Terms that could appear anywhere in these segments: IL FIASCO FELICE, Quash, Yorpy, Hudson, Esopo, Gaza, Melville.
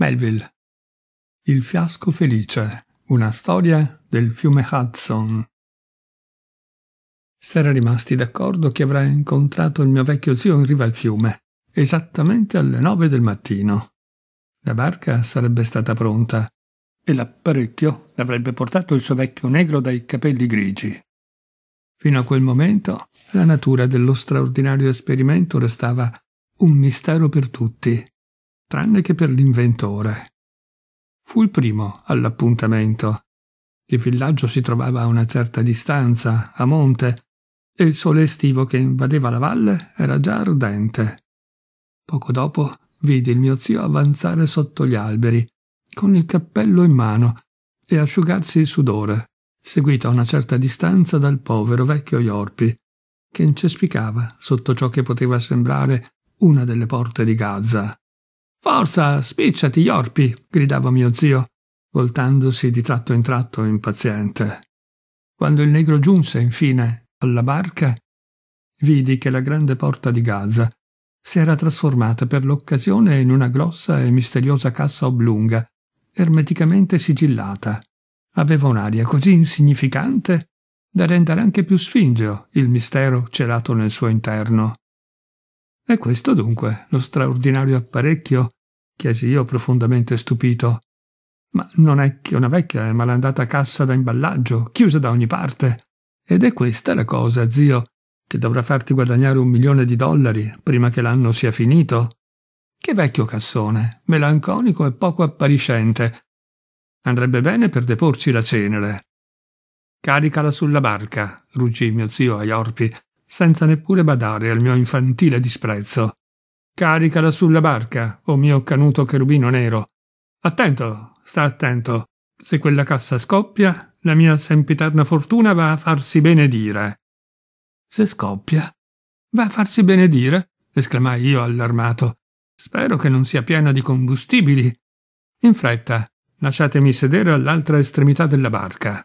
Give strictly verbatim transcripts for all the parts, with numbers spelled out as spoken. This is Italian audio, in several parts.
Melville. Il fiasco felice. Una storia del fiume Hudson. S'era rimasti d'accordo che avrei incontrato il mio vecchio zio in riva al fiume, esattamente alle nove del mattino. La barca sarebbe stata pronta e l'apparecchio l'avrebbe portato il suo vecchio negro dai capelli grigi. Fino a quel momento la natura dello straordinario esperimento restava un mistero per tutti, tranne che per l'inventore. Fu il primo all'appuntamento. Il villaggio si trovava a una certa distanza, a monte, e il sole estivo che invadeva la valle era già ardente. Poco dopo vidi il mio zio avanzare sotto gli alberi, con il cappello in mano, e asciugarsi il sudore, seguito a una certa distanza dal povero vecchio Yorpy, che incespicava sotto ciò che poteva sembrare una delle porte di Gaza. «Forza, spicciati, Yorpy!» gridava mio zio, voltandosi di tratto in tratto impaziente. Quando il negro giunse, infine, alla barca, vidi che la grande porta di Gaza si era trasformata per l'occasione in una grossa e misteriosa cassa oblunga, ermeticamente sigillata. Aveva un'aria così insignificante da rendere anche più sfingeo il mistero celato nel suo interno. «È questo dunque lo straordinario apparecchio?» chiesi io, profondamente stupito. «Ma non è che una vecchia e malandata cassa da imballaggio, chiusa da ogni parte? Ed è questa la cosa, zio, che dovrà farti guadagnare un milione di dollari prima che l'anno sia finito? Che vecchio cassone, melanconico e poco appariscente. Andrebbe bene per deporci la cenere.» «Caricala sulla barca», ruggì mio zio a Yorpy, senza neppure badare al mio infantile disprezzo. «Caricala sulla barca, o mio canuto cherubino nero. Attento, sta attento. Se quella cassa scoppia, la mia sempiterna fortuna va a farsi benedire.» «Se scoppia? Va a farsi benedire?» esclamai io allarmato. «Spero che non sia piena di combustibili. In fretta, lasciatemi sedere all'altra estremità della barca.»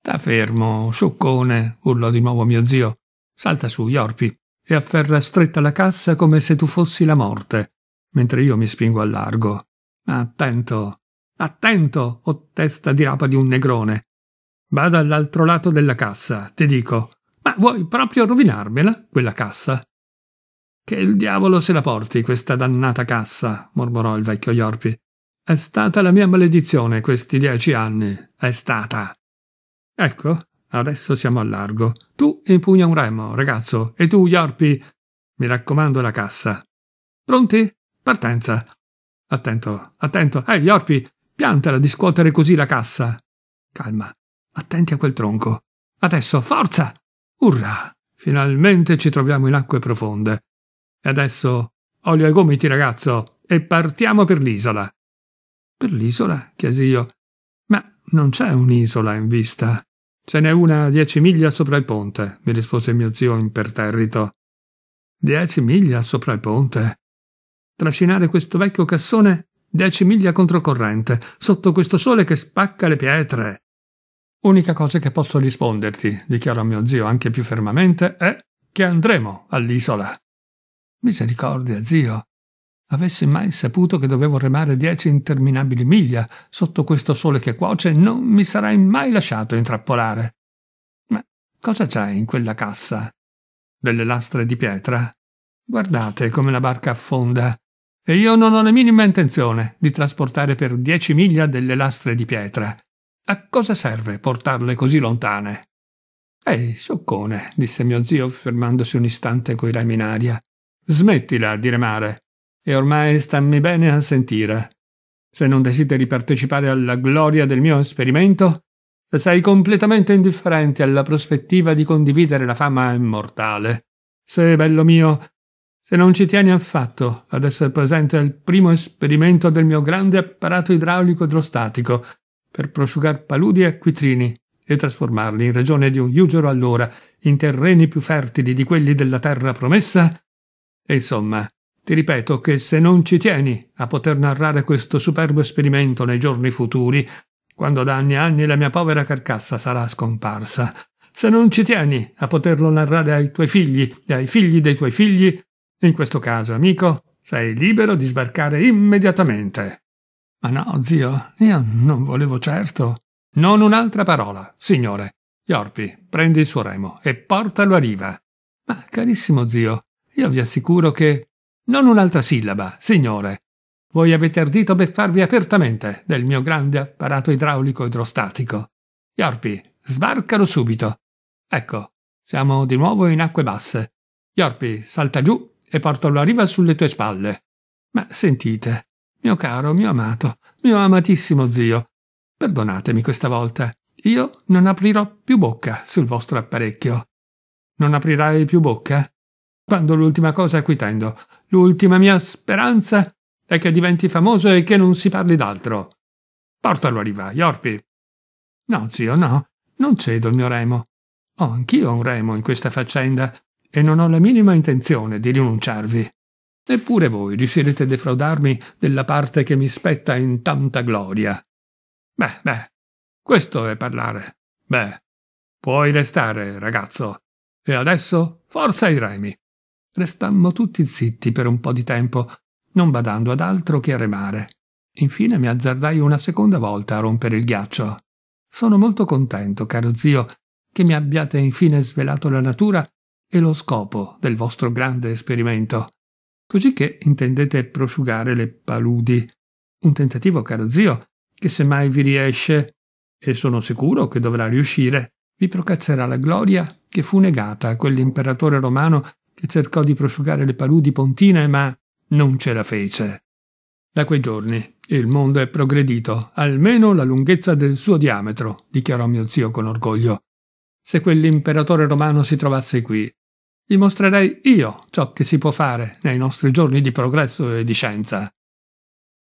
«Sta fermo, scioccone!» urlò di nuovo mio zio. «Salta su, Yorpy, e afferra stretta la cassa come se tu fossi la morte, mentre io mi spingo al largo. Attento, attento, o testa di rapa di un negrone! Bada all'altro lato della cassa, ti dico. Ma vuoi proprio rovinarmela, quella cassa?» «Che il diavolo se la porti, questa dannata cassa!» mormorò il vecchio Yorpy. «È stata la mia maledizione questi dieci anni, è stata. Ecco, adesso siamo al largo. Tu impugna un remo, ragazzo, e tu, Yorpy, mi raccomando la cassa. Pronti? Partenza! Attento, attento! Ehi, hey, Yorpy, piantala di scuotere così la cassa! Calma, attenti a quel tronco! Adesso, forza! Urrà! Finalmente ci troviamo in acque profonde! E adesso, olio ai gomiti, ragazzo, e partiamo per l'isola!» «Per l'isola?» chiesi io. «Ma non c'è un'isola in vista?» «Ce n'è una a dieci miglia sopra il ponte», mi rispose mio zio imperterrito. «Dieci miglia sopra il ponte? Trascinare questo vecchio cassone dieci miglia controcorrente, sotto questo sole che spacca le pietre!» «Unica cosa che posso risponderti», dichiarò mio zio anche più fermamente, «è che andremo all'isola.» «Misericordia, zio! Avessi mai saputo che dovevo remare dieci interminabili miglia sotto questo sole che cuoce, non mi sarei mai lasciato intrappolare. Ma cosa c'è in quella cassa? Delle lastre di pietra? Guardate come la barca affonda. E io non ho la minima intenzione di trasportare per dieci miglia delle lastre di pietra. A cosa serve portarle così lontane?» «Ehi, scioccone», disse mio zio, fermandosi un istante coi remi in aria. «Smettila di remare. E ormai stammi bene a sentire. Se non desideri partecipare alla gloria del mio esperimento, se sei completamente indifferente alla prospettiva di condividere la fama immortale, se, bello mio, se non ci tieni affatto ad essere presente al primo esperimento del mio grande apparato idraulico idrostatico per prosciugar paludi e acquitrini e trasformarli in ragione di un giugero all'ora in terreni più fertili di quelli della terra promessa, e insomma, ti ripeto che se non ci tieni a poter narrare questo superbo esperimento nei giorni futuri, quando da anni e anni la mia povera carcassa sarà scomparsa, se non ci tieni a poterlo narrare ai tuoi figli e ai figli dei tuoi figli, in questo caso, amico, sei libero di sbarcare immediatamente.» Ma no, zio, io non volevo certo. Non un'altra parola, signore. Yorpy, prendi il suo remo e portalo a riva. Ma carissimo zio, io vi assicuro che... Non un'altra sillaba, signore. Voi avete ardito beffarvi apertamente del mio grande apparato idraulico idrostatico. Yorpy, sbarcalo subito. Ecco, siamo di nuovo in acque basse. Yorpy, salta giù e portalo a riva sulle tue spalle. Ma sentite, mio caro, mio amato, mio amatissimo zio, perdonatemi questa volta. Io non aprirò più bocca sul vostro apparecchio. Non aprirai più bocca? Quando l'ultima cosa a cui tendo, l'ultima mia speranza è che diventi famoso e che non si parli d'altro. Portalo a riva, Yorpy. No, zio, no, non cedo il mio remo. Ho anch'io un remo in questa faccenda e non ho la minima intenzione di rinunciarvi. Eppure voi riuscirete a defraudarmi della parte che mi spetta in tanta gloria. Beh, beh, questo è parlare. Beh, puoi restare, ragazzo. E adesso forza ai remi. Restammo tutti zitti per un po' di tempo, non badando ad altro che a remare. Infine mi azzardai una seconda volta a rompere il ghiaccio. Sono molto contento, caro zio, che mi abbiate infine svelato la natura e lo scopo del vostro grande esperimento. Così che intendete prosciugare le paludi. Un tentativo, caro zio, che se mai vi riesce, e sono sicuro che dovrà riuscire, vi procazzerà la gloria che fu negata a quell'imperatore romano che cercò di prosciugare le paludi pontine, ma non ce la fece. Da quei giorni il mondo è progredito, almeno la lunghezza del suo diametro, dichiarò mio zio con orgoglio. Se quell'imperatore romano si trovasse qui, gli mostrerei io ciò che si può fare nei nostri giorni di progresso e di scienza.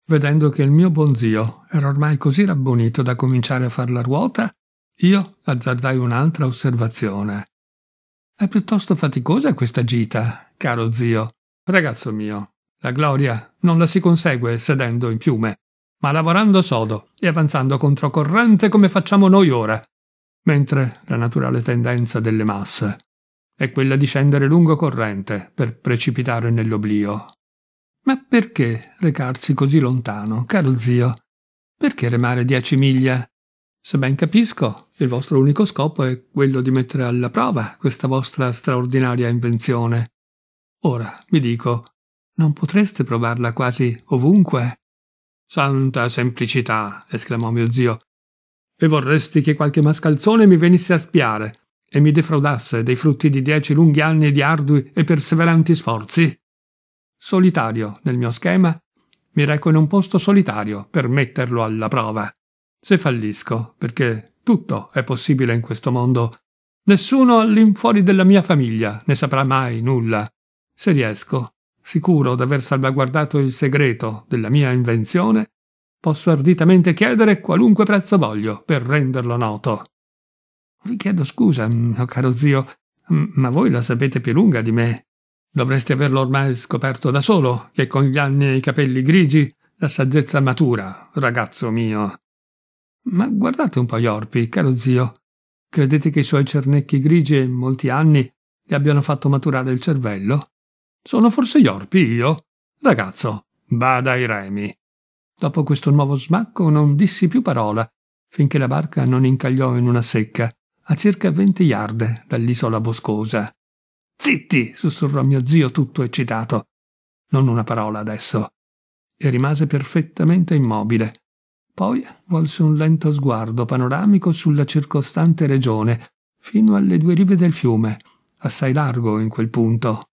Vedendo che il mio buon zio era ormai così rabbonito da cominciare a far la ruota, io azzardai un'altra osservazione. È piuttosto faticosa questa gita, caro zio. Ragazzo mio, la gloria non la si consegue sedendo in piume, ma lavorando sodo e avanzando controcorrente come facciamo noi ora, mentre la naturale tendenza delle masse è quella di scendere lungo corrente per precipitare nell'oblio. Ma perché recarsi così lontano, caro zio? Perché remare dieci miglia? Se ben capisco, il vostro unico scopo è quello di mettere alla prova questa vostra straordinaria invenzione. Ora, vi dico, non potreste provarla quasi ovunque? Santa semplicità, esclamò mio zio. E vorresti che qualche mascalzone mi venisse a spiare e mi defraudasse dei frutti di dieci lunghi anni di ardui e perseveranti sforzi? Solitario nel mio schema, mi reco in un posto solitario per metterlo alla prova. Se fallisco, perché tutto è possibile in questo mondo, nessuno all'infuori della mia famiglia ne saprà mai nulla. Se riesco, sicuro d'aver salvaguardato il segreto della mia invenzione, posso arditamente chiedere qualunque prezzo voglio per renderlo noto. Vi chiedo scusa, mio caro zio, ma voi la sapete più lunga di me. Dovreste averlo ormai scoperto da solo, che con gli anni e i capelli grigi la saggezza matura, ragazzo mio. Ma guardate un po' Yorpy, caro zio. Credete che i suoi cernecchi grigi e molti anni gli abbiano fatto maturare il cervello? Sono forse Yorpy io? Ragazzo, bada ai remi. Dopo questo nuovo smacco non dissi più parola, finché la barca non incagliò in una secca, a circa venti yard dall'isola boscosa. «Zitti!» sussurrò mio zio tutto eccitato. Non una parola adesso. E rimase perfettamente immobile. Poi volse un lento sguardo panoramico sulla circostante regione, fino alle due rive del fiume, assai largo in quel punto.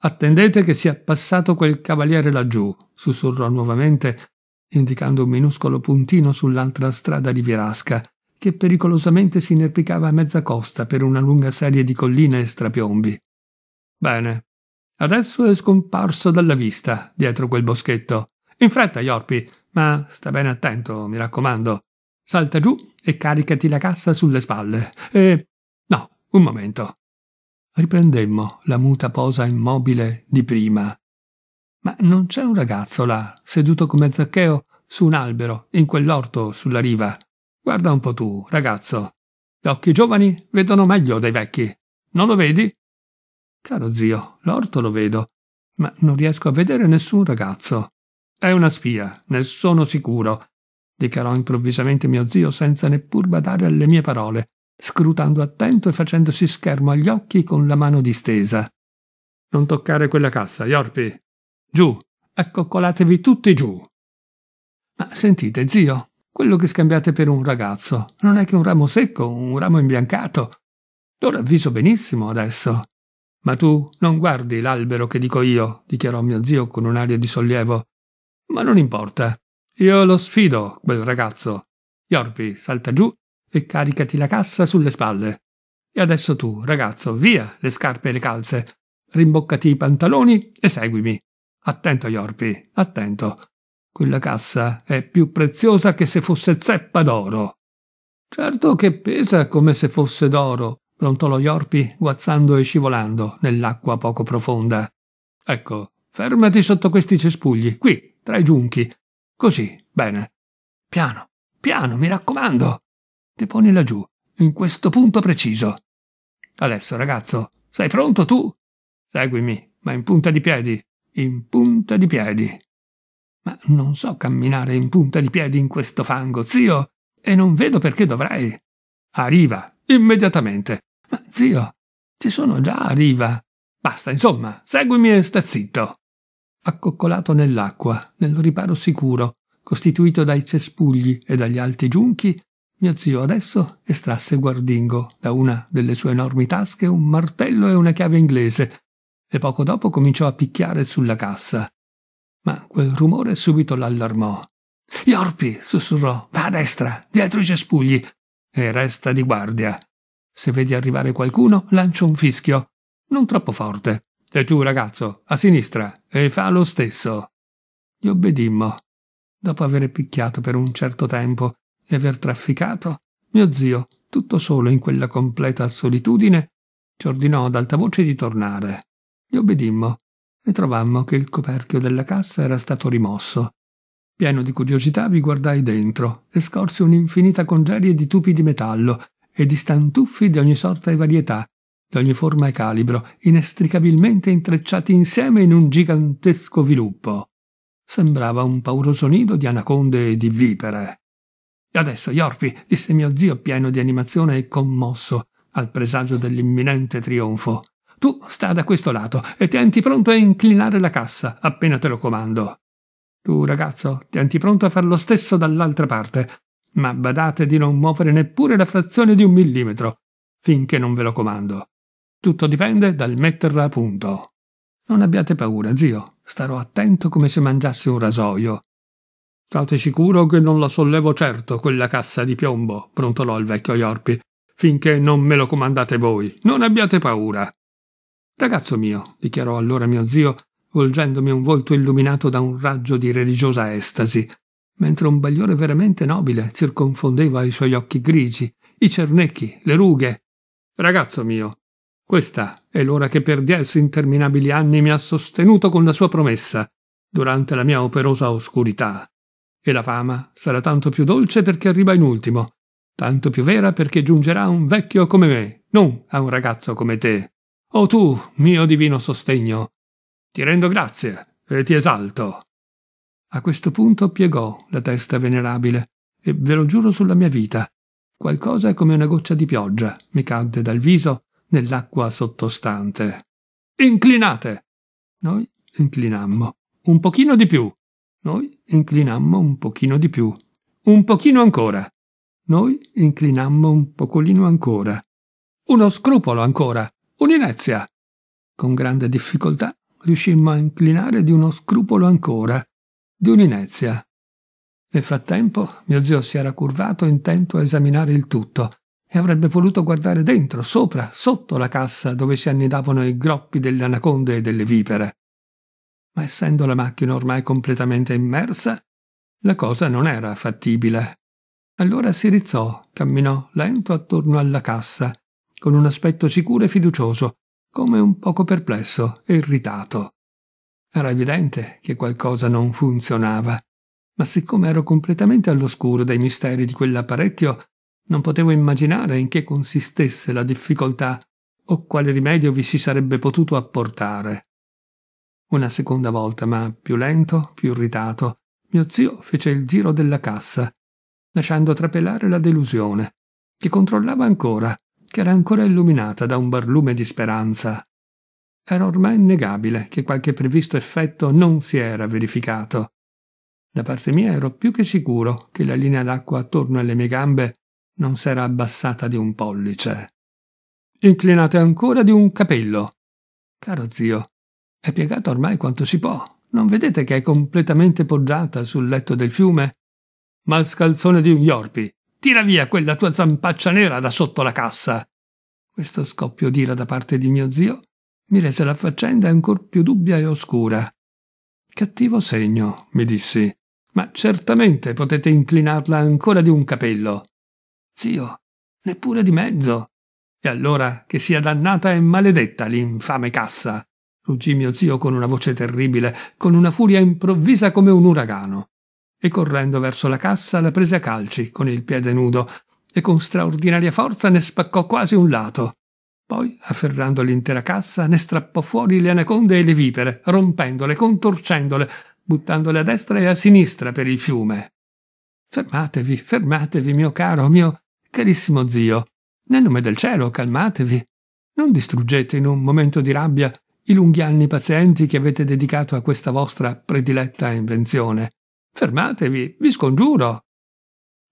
«Attendete che sia passato quel cavaliere laggiù», sussurrò nuovamente, indicando un minuscolo puntino sull'altra strada rivierasca, che pericolosamente si inerpicava a mezza costa per una lunga serie di colline e strapiombi. «Bene, adesso è scomparso dalla vista, dietro quel boschetto. In fretta, Yorpy!» Ma sta bene attento, mi raccomando. Salta giù e caricati la cassa sulle spalle. E... no, un momento. Riprendemmo la muta posa immobile di prima. Ma non c'è un ragazzo là, seduto come Zaccheo, su un albero, in quell'orto, sulla riva? Guarda un po' tu, ragazzo. Gli occhi giovani vedono meglio dei vecchi. Non lo vedi? Caro zio, l'orto lo vedo, ma non riesco a vedere nessun ragazzo. «È una spia, ne sono sicuro», dichiarò improvvisamente mio zio senza neppur badare alle mie parole, scrutando attento e facendosi schermo agli occhi con la mano distesa. «Non toccare quella cassa, Yorpy! Giù! Accoccolatevi tutti giù!» «Ma sentite, zio, quello che scambiate per un ragazzo non è che un ramo secco, un ramo imbiancato. Lo ravviso benissimo adesso!» «Ma tu non guardi l'albero che dico io», dichiarò mio zio con un'aria di sollievo. «Ma non importa. Io lo sfido, quel ragazzo. Yorpy, salta giù e caricati la cassa sulle spalle. E adesso tu, ragazzo, via le scarpe e le calze. Rimboccati i pantaloni e seguimi. Attento, Yorpy, attento. Quella cassa è più preziosa che se fosse zeppa d'oro». «Certo che pesa come se fosse d'oro», brontolò Yorpy, guazzando e scivolando nell'acqua poco profonda. «Ecco, fermati sotto questi cespugli, qui, tra i giunchi. Così, bene. Piano, piano, mi raccomando. Deponi laggiù, in questo punto preciso. Adesso, ragazzo, sei pronto tu? Seguimi, ma in punta di piedi, in punta di piedi». «Ma non so camminare in punta di piedi in questo fango, zio, e non vedo perché dovrei». «Arriva, immediatamente». «Ma zio, ci sono già a riva». «Basta, insomma, seguimi e sta zitto». Accoccolato nell'acqua, nel riparo sicuro, costituito dai cespugli e dagli alti giunchi, mio zio adesso estrasse guardingo da una delle sue enormi tasche un martello e una chiave inglese e poco dopo cominciò a picchiare sulla cassa. Ma quel rumore subito l'allarmò. «Yorpy!» sussurrò, «va a destra, dietro i cespugli, e resta di guardia. Se vedi arrivare qualcuno, lancio un fischio, non troppo forte. E tu, ragazzo, a sinistra, e fa lo stesso». Gli obbedimmo. Dopo aver picchiato per un certo tempo e aver trafficato, mio zio, tutto solo in quella completa solitudine, ci ordinò ad alta voce di tornare. Gli obbedimmo e trovammo che il coperchio della cassa era stato rimosso. Pieno di curiosità vi guardai dentro e scorsi un'infinita congerie di tubi di metallo e di stantuffi di ogni sorta e varietà, di ogni forma e calibro, inestricabilmente intrecciati insieme in un gigantesco viluppo. Sembrava un pauroso nido di anaconde e di vipere. «E adesso, Yorpy», disse mio zio pieno di animazione e commosso al presagio dell'imminente trionfo, «tu sta da questo lato e tienti pronto a inclinare la cassa appena te lo comando. Tu, ragazzo, tienti pronto a far lo stesso dall'altra parte, ma badate di non muovere neppure la frazione di un millimetro, finché non ve lo comando. Tutto dipende dal metterla a punto. Non abbiate paura, zio, starò attento come se mangiassi un rasoio». «State sicuro che non la sollevo certo, quella cassa di piombo», brontolò il vecchio Yorpy, «finché non me lo comandate voi. Non abbiate paura». «Ragazzo mio», dichiarò allora mio zio, volgendomi un volto illuminato da un raggio di religiosa estasi, mentre un bagliore veramente nobile circonfondeva i suoi occhi grigi, i cernecchi, le rughe. «Ragazzo mio, questa è l'ora che per dieci interminabili anni mi ha sostenuto con la sua promessa durante la mia operosa oscurità. E la fama sarà tanto più dolce perché arriva in ultimo, tanto più vera perché giungerà a un vecchio come me, non a un ragazzo come te. O tu, mio divino sostegno, ti rendo grazie e ti esalto». A questo punto piegò la testa venerabile e, ve lo giuro sulla mia vita, qualcosa come una goccia di pioggia mi cadde dal viso nell'acqua sottostante. «Inclinate!» Noi inclinammo. «Un pochino di più!» Noi inclinammo un pochino di più. «Un pochino ancora!» Noi inclinammo un pocolino ancora. «Uno scrupolo ancora! Un'inezia!» Con grande difficoltà riuscimmo a inclinare di uno scrupolo ancora, di un'inezia. Nel frattempo mio zio si era curvato intento a esaminare il tutto e avrebbe voluto guardare dentro, sopra, sotto la cassa dove si annidavano i groppi delle anaconde e delle vipere. Ma essendo la macchina ormai completamente immersa, la cosa non era fattibile. Allora si rizzò, camminò lento attorno alla cassa, con un aspetto sicuro e fiducioso, come un poco perplesso e irritato. Era evidente che qualcosa non funzionava, ma siccome ero completamente all'oscuro dei misteri di quell'apparecchio, non potevo immaginare in che consistesse la difficoltà o quale rimedio vi si sarebbe potuto apportare. Una seconda volta, ma più lento, più irritato, mio zio fece il giro della cassa, lasciando trapelare la delusione, che controllava ancora, che era ancora illuminata da un barlume di speranza. Era ormai innegabile che qualche previsto effetto non si era verificato. Da parte mia ero più che sicuro che la linea d'acqua attorno alle mie gambe non s'era abbassata di un pollice. Inclinate ancora di un capello. Caro zio, è piegata ormai quanto si può. Non vedete che è completamente poggiata sul letto del fiume? Mal scalzone di un Yorpy, tira via quella tua zampaccia nera da sotto la cassa. Questo scoppio d'ira da parte di mio zio mi rese la faccenda ancor più dubbia e oscura. Cattivo segno, mi dissi, ma certamente potete inclinarla ancora di un capello. Zio, neppure di mezzo. E allora che sia dannata e maledetta l'infame cassa. Ruggì mio zio con una voce terribile, con una furia improvvisa come un uragano, e correndo verso la cassa la prese a calci con il piede nudo e con straordinaria forza ne spaccò quasi un lato. Poi, afferrando l'intera cassa, ne strappò fuori le anaconde e le vipere, rompendole, contorcendole, buttandole a destra e a sinistra per il fiume. «Fermatevi, fermatevi, mio caro, mio carissimo zio. Nel nome del cielo, calmatevi. Non distruggete in un momento di rabbia i lunghi anni pazienti che avete dedicato a questa vostra prediletta invenzione. Fermatevi, vi scongiuro!»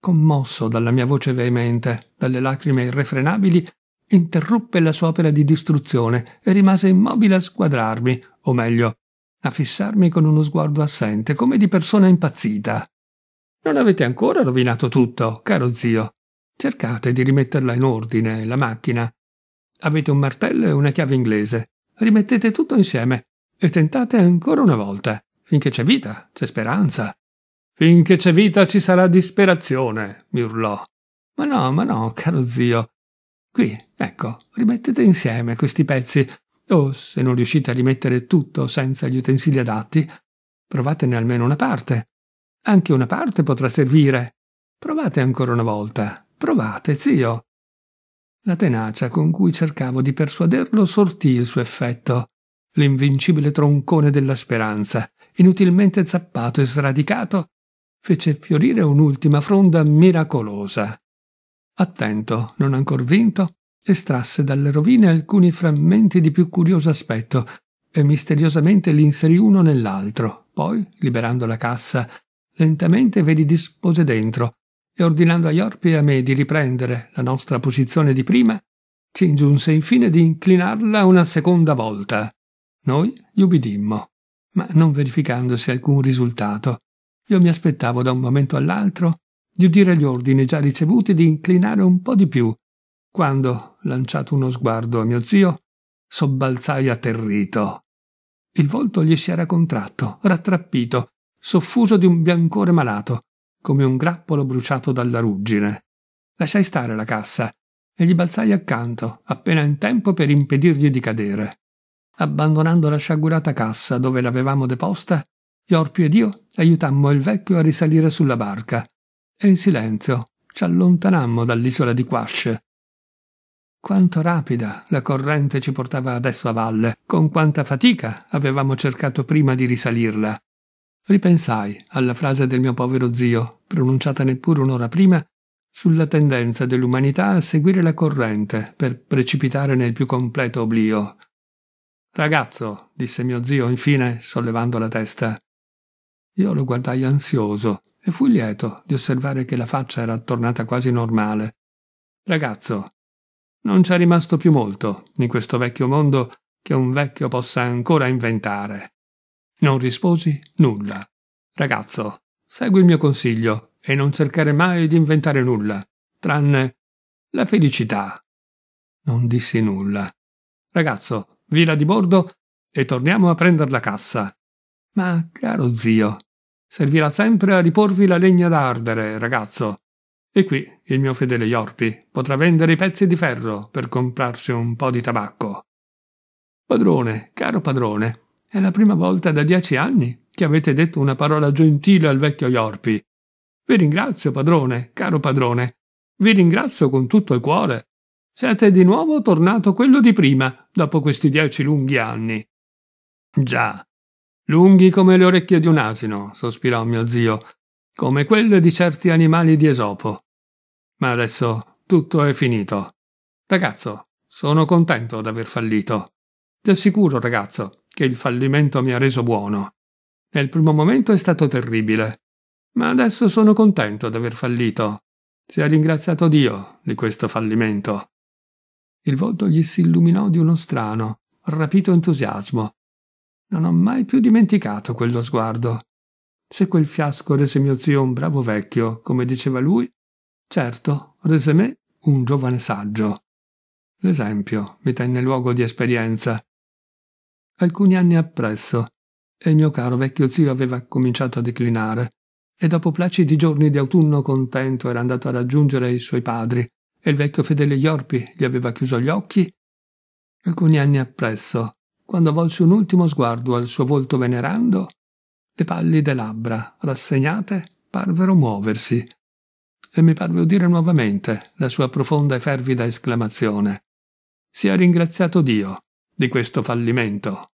Commosso dalla mia voce veemente, dalle lacrime irrefrenabili, interruppe la sua opera di distruzione e rimase immobile a sguardarmi, o meglio, a fissarmi con uno sguardo assente, come di persona impazzita. «Non avete ancora rovinato tutto, caro zio. Cercate di rimetterla in ordine, la macchina. Avete un martello e una chiave inglese. Rimettete tutto insieme e tentate ancora una volta. Finché c'è vita, c'è speranza.» «Finché c'è vita ci sarà disperazione», mi urlò. «Ma no, ma no, caro zio. Qui, ecco, rimettete insieme questi pezzi, o se non riuscite a rimettere tutto senza gli utensili adatti, provatene almeno una parte. Anche una parte potrà servire. Provate ancora una volta. Provate, zio.» La tenacia con cui cercavo di persuaderlo sortì il suo effetto. L'invincibile troncone della speranza, inutilmente zappato e sradicato, fece fiorire un'ultima fronda miracolosa. Attento, non ancor vinto, estrasse dalle rovine alcuni frammenti di più curioso aspetto e misteriosamente li inserì uno nell'altro. Poi, liberando la cassa, lentamente ve li dispose dentro e, ordinando a Yorpy e a me di riprendere la nostra posizione di prima, ci ingiunse infine di inclinarla una seconda volta. Noi gli ubbidimmo, ma non verificandosi alcun risultato, io mi aspettavo da un momento all'altro di udire gli ordini già ricevuti di inclinare un po' di più, quando, lanciato uno sguardo a mio zio, sobbalzai atterrito. Il volto gli si era contratto, rattrappito, soffuso di un biancore malato, come un grappolo bruciato dalla ruggine. Lasciai stare la cassa e gli balzai accanto, appena in tempo per impedirgli di cadere. Abbandonando la sciagurata cassa dove l'avevamo deposta, Yorpy ed io aiutammo il vecchio a risalire sulla barca, e in silenzio ci allontanammo dall'isola di Quash. Quanto rapida la corrente ci portava adesso a valle, con quanta fatica avevamo cercato prima di risalirla. Ripensai alla frase del mio povero zio, pronunciata neppure un'ora prima, sulla tendenza dell'umanità a seguire la corrente per precipitare nel più completo oblio. «Ragazzo», disse mio zio infine, sollevando la testa. Io lo guardai ansioso e fui lieto di osservare che la faccia era tornata quasi normale. «Ragazzo, non c'è rimasto più molto in questo vecchio mondo che un vecchio possa ancora inventare.» Non risposi nulla. «Ragazzo, segui il mio consiglio e non cercare mai di inventare nulla, tranne la felicità.» Non dissi nulla. «Ragazzo, vira di bordo e torniamo a prendere la cassa.» «Ma, caro zio, servirà sempre a riporvi la legna da ardere, ragazzo. E qui il mio fedele Yorpy potrà vendere i pezzi di ferro per comprarsi un po' di tabacco.» «Padrone, caro padrone, è la prima volta da dieci anni che avete detto una parola gentile al vecchio Yorpy. Vi ringrazio, padrone, caro padrone. Vi ringrazio con tutto il cuore. Siete di nuovo tornato quello di prima, dopo questi dieci lunghi anni.» «Già, lunghi come le orecchie di un asino, sospirò mio zio, come quelle di certi animali di Esopo. Ma adesso tutto è finito. Ragazzo, sono contento d'aver fallito. Ti assicuro, ragazzo, che il fallimento mi ha reso buono. Nel primo momento è stato terribile, ma adesso sono contento d'aver fallito. Sia ringraziato Dio di questo fallimento. Il volto gli si illuminò di uno strano, rapito entusiasmo. Non ho mai più dimenticato quello sguardo. Se quel fiasco rese mio zio un bravo vecchio, come diceva lui, certo rese me un giovane saggio. L'esempio mi tenne luogo di esperienza. Alcuni anni appresso, e il mio caro vecchio zio aveva cominciato a declinare, e dopo placidi giorni di autunno contento era andato a raggiungere i suoi padri, e il vecchio fedele Yorpy gli aveva chiuso gli occhi. Alcuni anni appresso, quando volsi un ultimo sguardo al suo volto venerando, le pallide labbra, rassegnate, parvero muoversi, e mi parve udire nuovamente la sua profonda e fervida esclamazione: «Sia ringraziato Dio di questo fallimento!»